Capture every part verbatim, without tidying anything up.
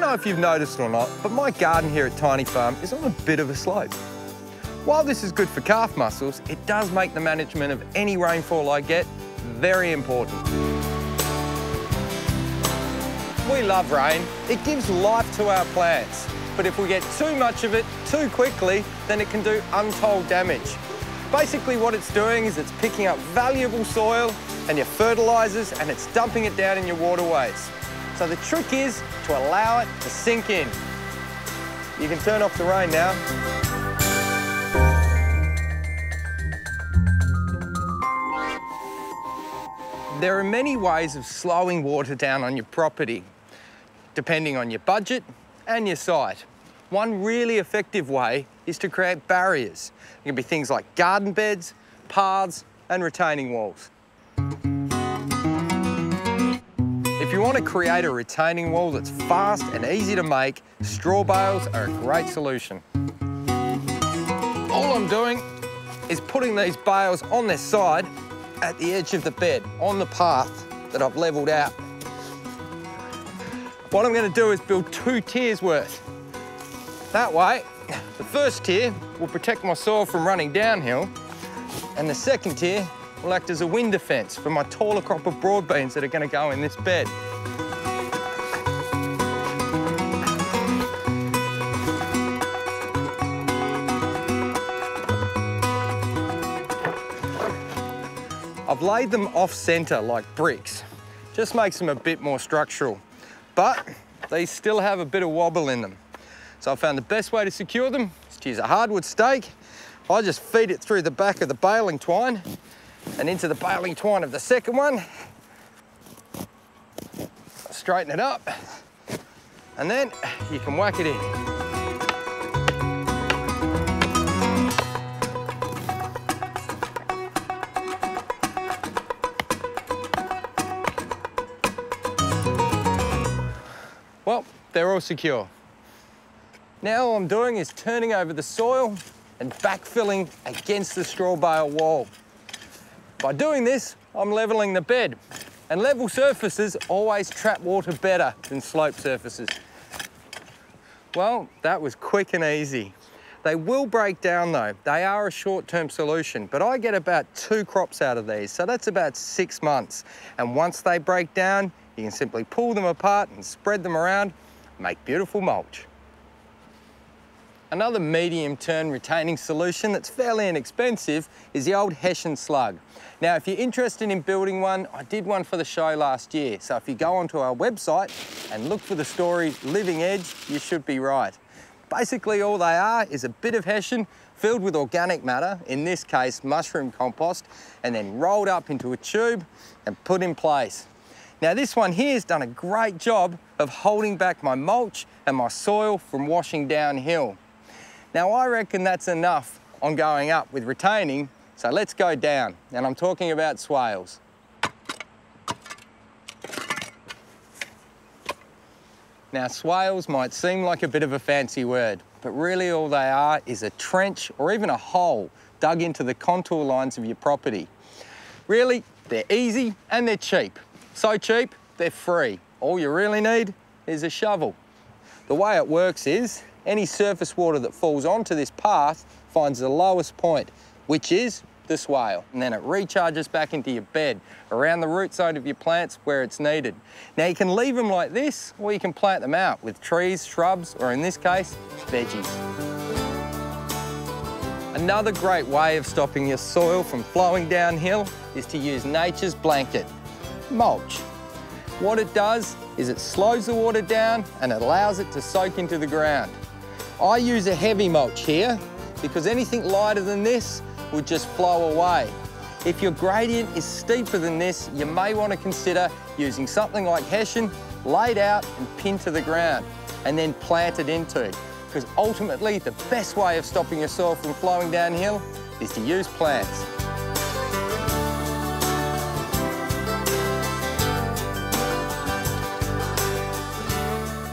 don't know if you've noticed or not, but my garden here at Tiny Farm is on a bit of a slope. While this is good for calf muscles, it does make the management of any rainfall I get very important. We love rain. It gives life to our plants, but if we get too much of it too quickly, then it can do untold damage. Basically what it's doing is it's picking up valuable soil and your fertilisers and it's dumping it down in your waterways. So the trick is to allow it to sink in. You can turn off the rain now. There are many ways of slowing water down on your property, depending on your budget and your site. One really effective way is to create barriers. It can be things like garden beds, paths, and retaining walls. If you want to create a retaining wall that's fast and easy to make, straw bales are a great solution. All I'm doing is putting these bales on their side at the edge of the bed, on the path that I've levelled out. What I'm going to do is build two tiers worth. That way, the first tier will protect my soil from running downhill, and the second tier will act as a wind defence for my taller crop of broad beans that are going to go in this bed. I've laid them off-centre like bricks. Just makes them a bit more structural, but they still have a bit of wobble in them. So I found the best way to secure them is to use a hardwood stake. I just feed it through the back of the baling twine and into the baling twine of the second one. Straighten it up and then you can whack it in. Well, they're all secure. Now all I'm doing is turning over the soil and backfilling against the straw bale wall. By doing this, I'm levelling the bed, and level surfaces always trap water better than slope surfaces. Well, that was quick and easy. They will break down though. They are a short-term solution, but I get about two crops out of these, so that's about six months. And once they break down, you can simply pull them apart and spread them around, make beautiful mulch. Another medium-term retaining solution that's fairly inexpensive is the old Hessian slug. Now, if you're interested in building one, I did one for the show last year. So if you go onto our website and look for the story Living Edge, you should be right. Basically, all they are is a bit of Hessian filled with organic matter, in this case, mushroom compost, and then rolled up into a tube and put in place. Now, this one here has done a great job of holding back my mulch and my soil from washing downhill. Now, I reckon that's enough on going up with retaining, so let's go down. And I'm talking about swales. Now, swales might seem like a bit of a fancy word, but really all they are is a trench or even a hole dug into the contour lines of your property. Really, they're easy and they're cheap. So cheap, they're free. All you really need is a shovel. The way it works is, any surface water that falls onto this path finds the lowest point, which is the swale. And then it recharges back into your bed, around the root zone of your plants where it's needed. Now you can leave them like this, or you can plant them out with trees, shrubs, or in this case, veggies. Another great way of stopping your soil from flowing downhill is to use nature's blanket, mulch. What it does is it slows the water down and it allows it to soak into the ground. I use a heavy mulch here because anything lighter than this would just flow away. If your gradient is steeper than this, you may want to consider using something like Hessian, laid out and pinned to the ground and then planted into, because ultimately the best way of stopping your soil from flowing downhill is to use plants.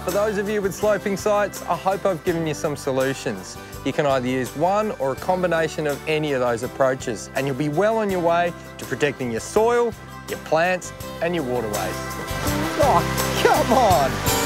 For those of you with sloping sites, I hope I've given you some solutions. You can either use one or a combination of any of those approaches, and you'll be well on your way to protecting your soil, your plants, and your waterways. Oh, come on!